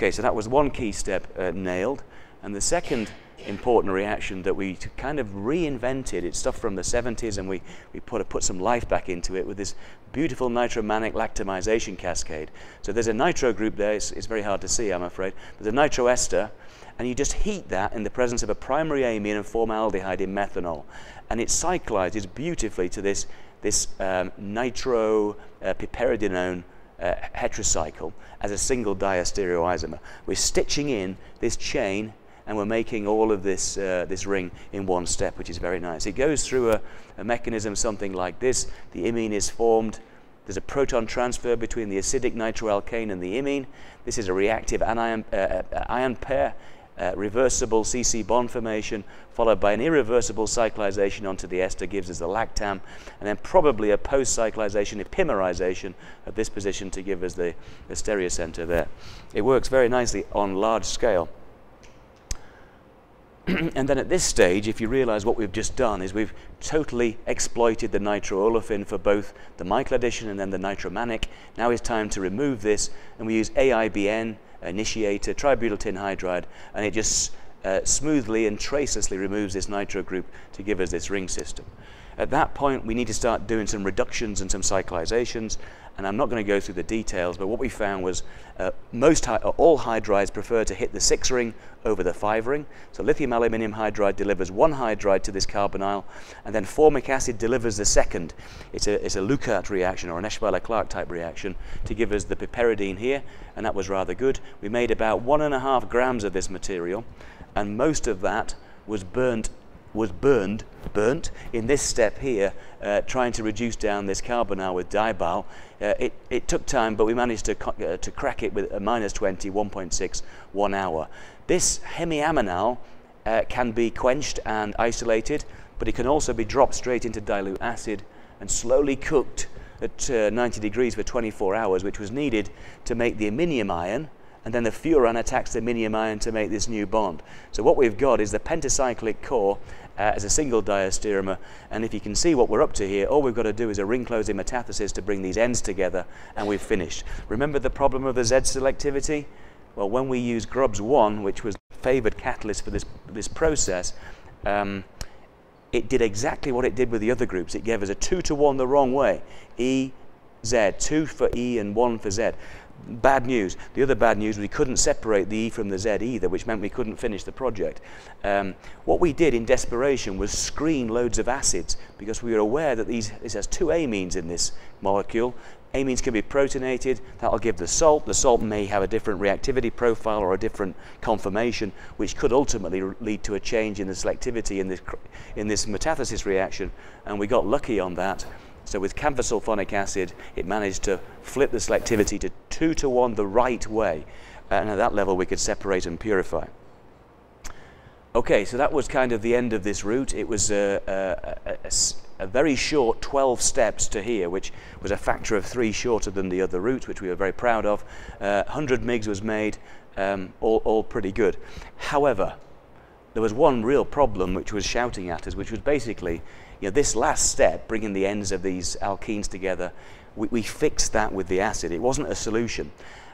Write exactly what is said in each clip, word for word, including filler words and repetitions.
Okay, so that was one key step uh, nailed. And the second important reaction that we kind of reinvented, it's stuff from the seventies, and we, we put, a, put some life back into it with this beautiful nitromanic lactamization cascade. So there's a nitro group there, it's, it's very hard to see, I'm afraid, but there's a nitroester, and you just heat that in the presence of a primary amine and formaldehyde in methanol, and it cyclizes beautifully to this, this um, nitro uh, piperidinone uh, heterocycle as a single diastereoisomer. We're stitching in this chain and we're making all of this, uh, this ring in one step, which is very nice. It goes through a, a mechanism something like this. The imine is formed. There's a proton transfer between the acidic nitroalkane and the imine. This is a reactive anion, uh, ion pair, uh, reversible C C bond formation, followed by an irreversible cyclization onto the ester, gives us the lactam, and then probably a post-cyclization epimerization at this position to give us the, the stereocenter there. It works very nicely on large scale. And then at this stage, if you realize what we've just done is we've totally exploited the nitroolefin for both the miclodician and then the nitromanic. Now it's time to remove this, and we use A I B N, initiator, tributyl tin hydride, and it just uh, smoothly and tracelessly removes this nitro group to give us this ring system. At that point, we need to start doing some reductions and some cyclizations, and I'm not going to go through the details, but what we found was uh, most hy all hydrides prefer to hit the six ring over the five ring. So lithium aluminium hydride delivers one hydride to this carbonyl, and then formic acid delivers the second. It's a, it's a Leucart reaction or an Eschweiler-Clark type reaction to give us the piperidine here, and that was rather good. We made about one and a half grams of this material, and most of that was burnt was burned, burnt in this step here, uh, trying to reduce down this carbonyl with DIBAL. Uh, it, it took time, but we managed to, uh, to crack it with a minus twenty, one point six, one hour. This hemiaminal uh, can be quenched and isolated, but it can also be dropped straight into dilute acid and slowly cooked at uh, ninety degrees for twenty-four hours, which was needed to make the iminium ion, and then the furan attacks the iminium ion to make this new bond. So what we've got is the pentacyclic core uh, as a single diastereomer, and if you can see what we're up to here, all we've got to do is a ring-closing metathesis to bring these ends together, and we've finished. Remember the problem of the Z selectivity? Well, when we use Grubbs one, which was the favoured catalyst for this, this process, um, it did exactly what it did with the other groups. It gave us a two to one the wrong way, E, Z, two for E and one for Z. Bad news. The other bad news was we couldn't separate the E from the Z either, which meant we couldn't finish the project. Um, what we did in desperation was screen loads of acids, because we were aware that these, this has two amines in this molecule. Amines can be protonated, that'll give the salt. The salt may have a different reactivity profile or a different conformation, which could ultimately lead to a change in the selectivity in this, in this metathesis reaction, and we got lucky on that. So with camphorsulfonic acid, it managed to flip the selectivity to two to one the right way. And at that level, we could separate and purify. Okay, so that was kind of the end of this route. It was a, a, a, a very short twelve steps to here, which was a factor of three shorter than the other route, which we were very proud of. Uh, one hundred milligrams was made, um, all, all pretty good. However, there was one real problem which was shouting at us, which was basically, you know, this last step, bringing the ends of these alkenes together, we, we fixed that with the acid. It wasn't a solution.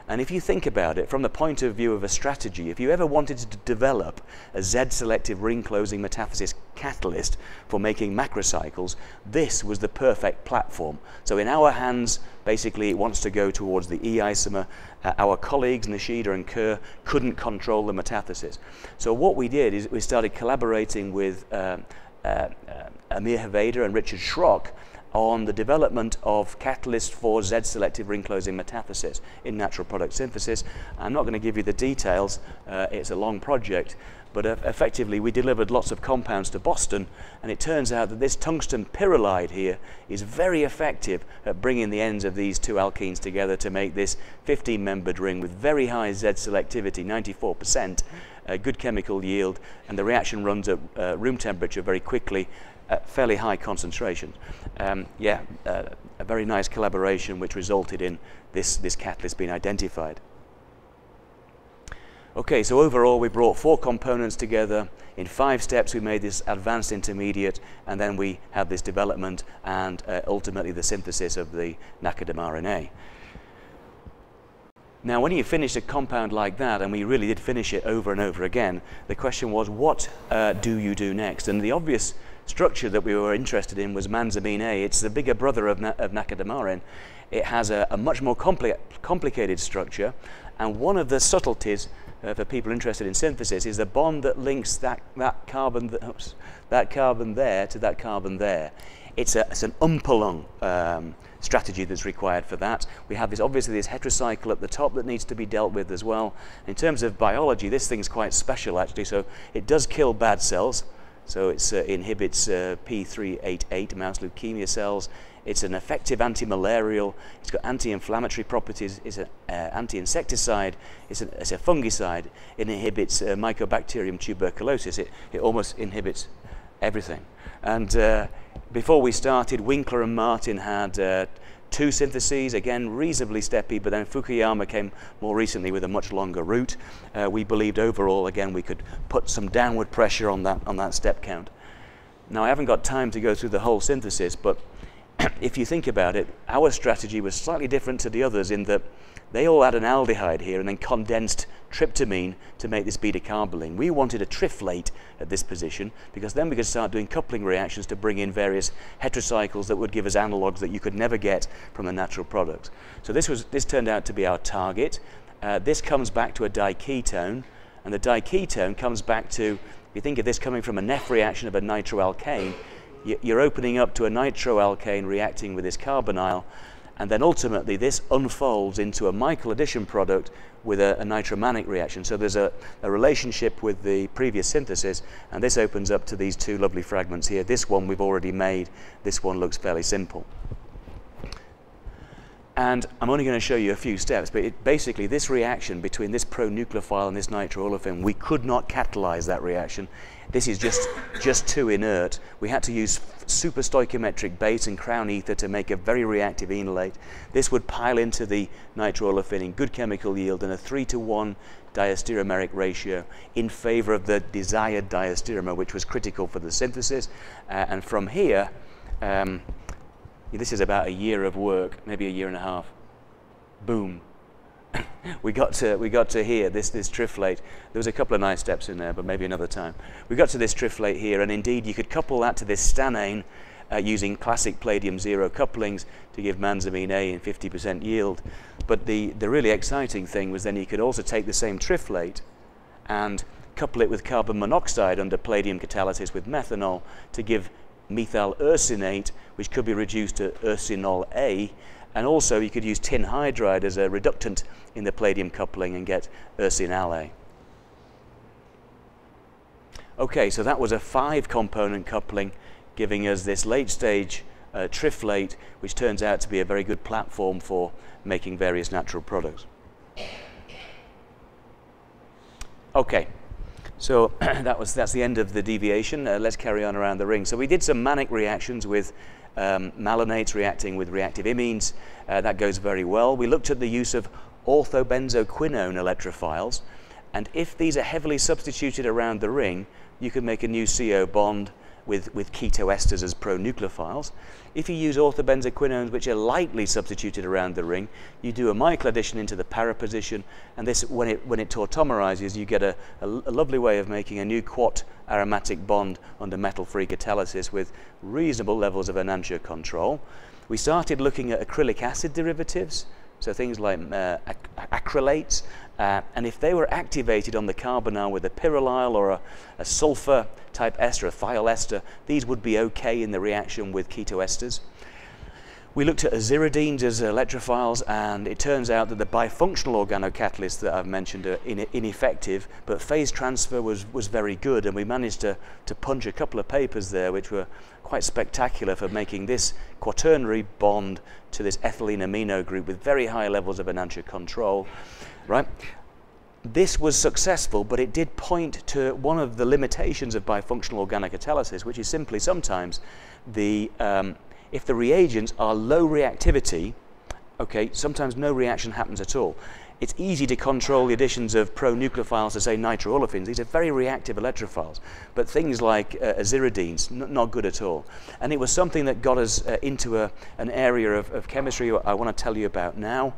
And if you think about it, from the point of view of a strategy, if you ever wanted to develop a Z-selective ring-closing metathesis catalyst for making macrocycles, this was the perfect platform. So in our hands, basically, it wants to go towards the E-isomer. Uh, our colleagues, Nishida and Kerr, couldn't control the metathesis. So what we did is we started collaborating with um, uh, uh, Amir Hoveyda and Richard Schrock on the development of catalysts for Z-selective ring-closing metathesis in natural product synthesis. I'm not going to give you the details, uh, it's a long project, but uh, effectively we delivered lots of compounds to Boston, and it turns out that this tungsten pyrrolide here is very effective at bringing the ends of these two alkenes together to make this fifteen-membered ring with very high Z-selectivity, ninety-four percent, uh, good chemical yield, and the reaction runs at uh, room temperature very quickly, at fairly high concentrations. Um, yeah, uh, a very nice collaboration which resulted in this, this catalyst being identified. Okay, so overall we brought four components together. In five steps we made this advanced intermediate, and then we had this development and uh, ultimately the synthesis of the Nakadomarin A. Now, when you finish a compound like that, and we really did finish it over and over again, the question was, what uh, do you do next? And the obvious structure that we were interested in was manzamine A. It's the bigger brother of, na of Nakadomarin. It has a, a much more compli complicated structure, and one of the subtleties uh, for people interested in synthesis is the bond that links that, that, carbon, th oops, that carbon there to that carbon there. It's, a, it's an umpalung um, strategy that's required for that. We have this, obviously, this heterocycle at the top that needs to be dealt with as well. In terms of biology, this thing's quite special, actually, so it does kill bad cells. So it uh, inhibits uh, P three eighty-eight, mouse leukemia cells. It's an effective anti-malarial. It's got anti-inflammatory properties. It's an uh, anti-insecticide. It's, it's a fungicide. It inhibits uh, Mycobacterium tuberculosis. It, it almost inhibits everything. And uh, before we started, Winkler and Martin had uh, two syntheses, again reasonably steppy, but then Fukuyama came more recently with a much longer route. Uh, we believed overall, again, we could put some downward pressure on that, on that step count. Now, I haven't got time to go through the whole synthesis, but if you think about it, our strategy was slightly different to the others in that they all had an aldehyde here and then condensed tryptamine to make this beta-carboline. We wanted a triflate at this position because then we could start doing coupling reactions to bring in various heterocycles that would give us analogues that you could never get from a natural product. So this, was, this turned out to be our target. Uh, this comes back to a diketone, and the diketone comes back to, if you think of this coming from a Neff reaction of a nitroalkane, you're opening up to a nitroalkane reacting with this carbonyl, and then ultimately this unfolds into a Michael addition product with a, a nitromanic reaction. So there's a, a relationship with the previous synthesis, and this opens up to these two lovely fragments here. This one we've already made. This one looks fairly simple. And I'm only going to show you a few steps, but it, basically this reaction between this pronucleophile and this nitroolefin, we could not catalyze that reaction. This is just, just too inert. We had to use super stoichiometric base and crown ether to make a very reactive enolate. This would pile into the nitroolefin in good chemical yield in a three to one diastereomeric ratio in favor of the desired diastereomer, which was critical for the synthesis. Uh, and from here, um, this is about a year of work, maybe a year and a half. Boom. we got to we got to here, this this triflate. There was a couple of nice steps in there, but maybe another time. We got to this triflate here, and indeed you could couple that to this stannane uh, using classic palladium zero couplings to give manzamine A in fifty percent yield. But the, the really exciting thing was then you could also take the same triflate and couple it with carbon monoxide under palladium catalysis with methanol to give methyl ursinate, which could be reduced to ircinol A, and also you could use tin hydride as a reductant in the palladium coupling and get ircinol A. Okay, so that was a five component coupling giving us this late stage uh, triflate, which turns out to be a very good platform for making various natural products. Okay. So that was, that's the end of the deviation. Uh, let's carry on around the ring. So we did some manic reactions with um, malonates reacting with reactive imines. Uh, that goes very well. We looked at the use of orthobenzoquinone electrophiles. And if these are heavily substituted around the ring, you can make a new C O bond with, with ketoesters as pronucleophiles. If you use orthobenzoquinones, which are lightly substituted around the ring, you do a Michael addition into the para position, and this, when it, when it tautomerizes, you get a, a, a lovely way of making a new quat aromatic bond under metal-free catalysis with reasonable levels of enantiomer control. We started looking at acrylic acid derivatives, so things like uh, ac acrylates, uh, and if they were activated on the carbonyl with a pyrrolyl or a, a sulfur type ester, a thiol ester, these would be okay in the reaction with ketoesters. We looked at aziridenes as electrophiles, and it turns out that the bifunctional organocatalysts that I've mentioned are in ineffective, but phase transfer was, was very good, and we managed to, to punch a couple of papers there which were quite spectacular for making this quaternary bond to this ethylene amino group with very high levels of enantiomer control. Right? This was successful, but it did point to one of the limitations of bifunctional organocatalysis, which is simply sometimes the... Um, if the reagents are low reactivity, okay, sometimes no reaction happens at all. It's easy to control the additions of pronucleophiles to, say, nitroolefins. These are very reactive electrophiles, but things like uh, aziridenes, not good at all. And it was something that got us uh, into a, an area of, of chemistry I want to tell you about now.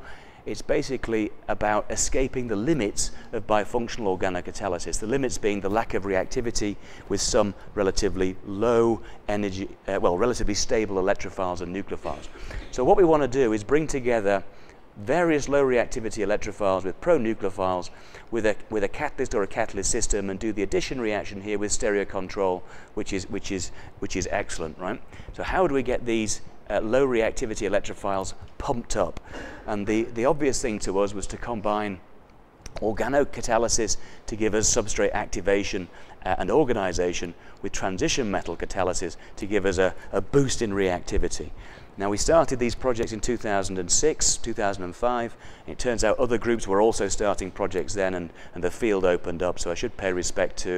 It's basically about escaping the limits of bifunctional organocatalysis, the limits being the lack of reactivity with some relatively low energy, uh, well, relatively stable electrophiles and nucleophiles. So what we want to do is bring together various low reactivity electrophiles with pronucleophiles with a, with a catalyst or a catalyst system, and do the addition reaction here with stereo control, which is, which is, which is excellent, right? So how do we get these Uh, low reactivity electrophiles pumped up? And the, the obvious thing to us was to combine organocatalysis to give us substrate activation uh, and organization with transition metal catalysis to give us a, a boost in reactivity. Now, we started these projects in two thousand six, two thousand five, and it turns out other groups were also starting projects then, and, and the field opened up, so I should pay respect to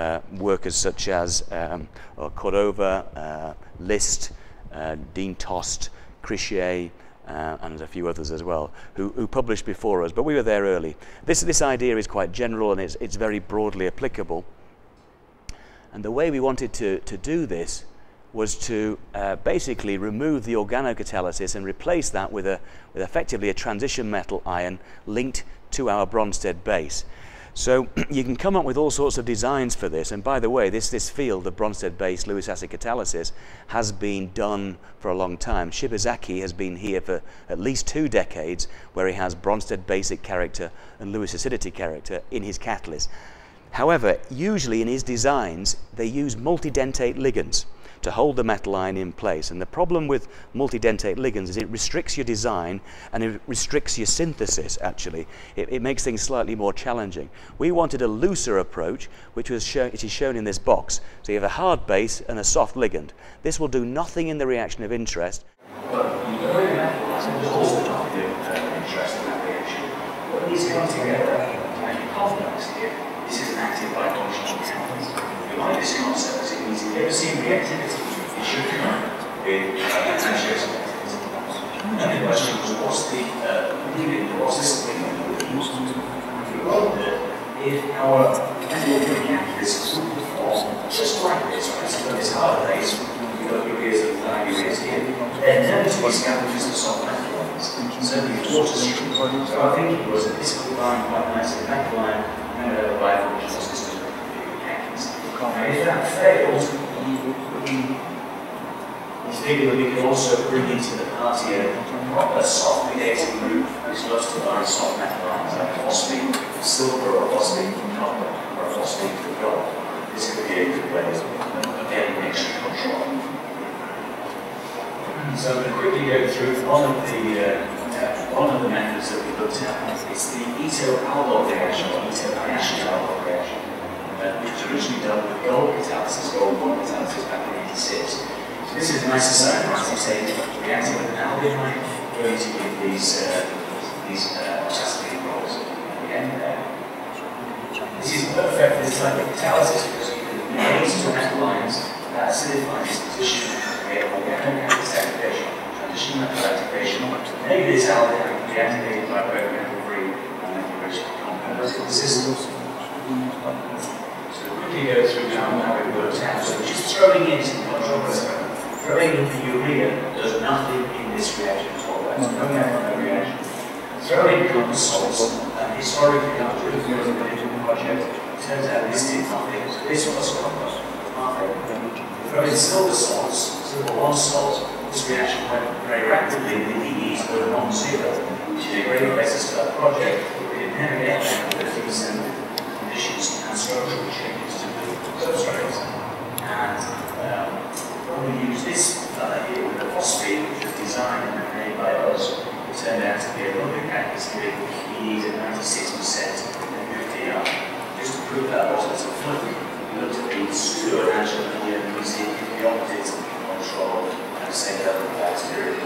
uh, workers such as um, or Cordova, uh, List, Uh, Deinost, Criché, uh, and a few others as well, who, who published before us, but we were there early. This, this idea is quite general, and it's, it's very broadly applicable. And the way we wanted to, to do this was to uh, basically remove the organocatalysis and replace that with, a, with effectively a transition metal ion linked to our Bronsted base. So you can come up with all sorts of designs for this, and by the way, this, this field of Bronsted-based Lewis acid catalysis has been done for a long time. Shibazaki has been here for at least two decades, where he has Bronsted basic character and Lewis acidity character in his catalyst. However, usually in his designs, they use multidentate ligands to hold the metal ion in place. And the problem with multidentate ligands is it restricts your design, and it restricts your synthesis, actually. It, it makes things slightly more challenging. We wanted a looser approach, which was show, it is shown in this box. So you have a hard base and a soft ligand. This will do nothing in the reaction of interest. But you know, it's a cause of the interest in that reaction. What these come together and you complex here, this is an active bifunctional catalysis. We like this concept. If you ever seen reactivity, it should come up with potentials. And the question was, what's the ligand, what's this ligand? Well, if our catalytic catalyst forms just like this, right, this hard base, you've got your ears and five ears here, then there needs to be scavengers and soft metal ions. So the water stream. So I think it was this combined quite nicely, metal ion and a bifunctional system. And if that fails, it's bigger that we can also bring into the party a proper soft negative group which loves to bind soft metal ions like phosphine for silver, or phosphine for copper, or phosphine for gold. This could be a good way of getting extra control. So I'm going to quickly go through one of the uh, Uh, one of the methods that we looked at. It's the ethyl-allyl reaction, or ethyl-allyl reaction. Uh, which was originally done with gold catalysis, gold one catalysis back in eighty-six. So this is isocyanate, saying reacting with an albumite, going to give these uh, these oxazepine uh, rolls. Again, uh, this is perfect for this type of catalysis because you can raise to metal ions that acidifies this position and create organic activation, transition metal activation. Maybe this aldehyde can be activated by both metal-free and metal-rich compounds in the system. We go through now how it works out. So just throwing in some controversy, throwing in the urea does nothing in this reaction at all. That's no mm-hmm. reaction. Throwing comes salts, and historically after the original project, it turns out this did nothing. So this was compost, nothing. Throwing silver salts, silver one salt, this reaction went very rapidly. The E Ds were non-zero, which is a great place to start a project. We didn't have any action with these conditions and structural changes. And um, when we use this uh, here with the phosphate, which was designed and made by us, it turned out to be a lovely catalyst. We needed ninety-six percent and fifty R. Just to prove that wasn't a fluke, we looked at the pseudo-natural here and using the optics control and set up the bacteria.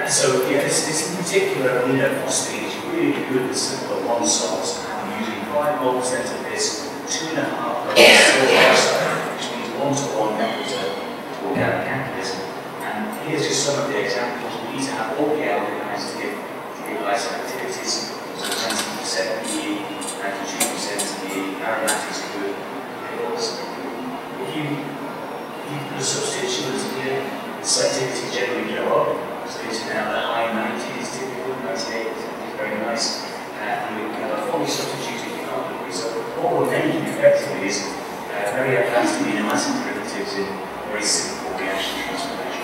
And so, yeah, this, this in particular aminophosphate is really good with simple one salts, and using five moles set of this. Two and a half grams of silver oxide, which means one to one return to organic catalyst. And here's just some of the examples. We need to have all the aldehydes to give three lysin activities. So twenty percent E, ninety-two percent E, aromatics are good, pills. If you put a substituent here, the selectivity generally go up. So it's now the high nineties typically. very acid amino acid derivatives in very simple reaction transformation.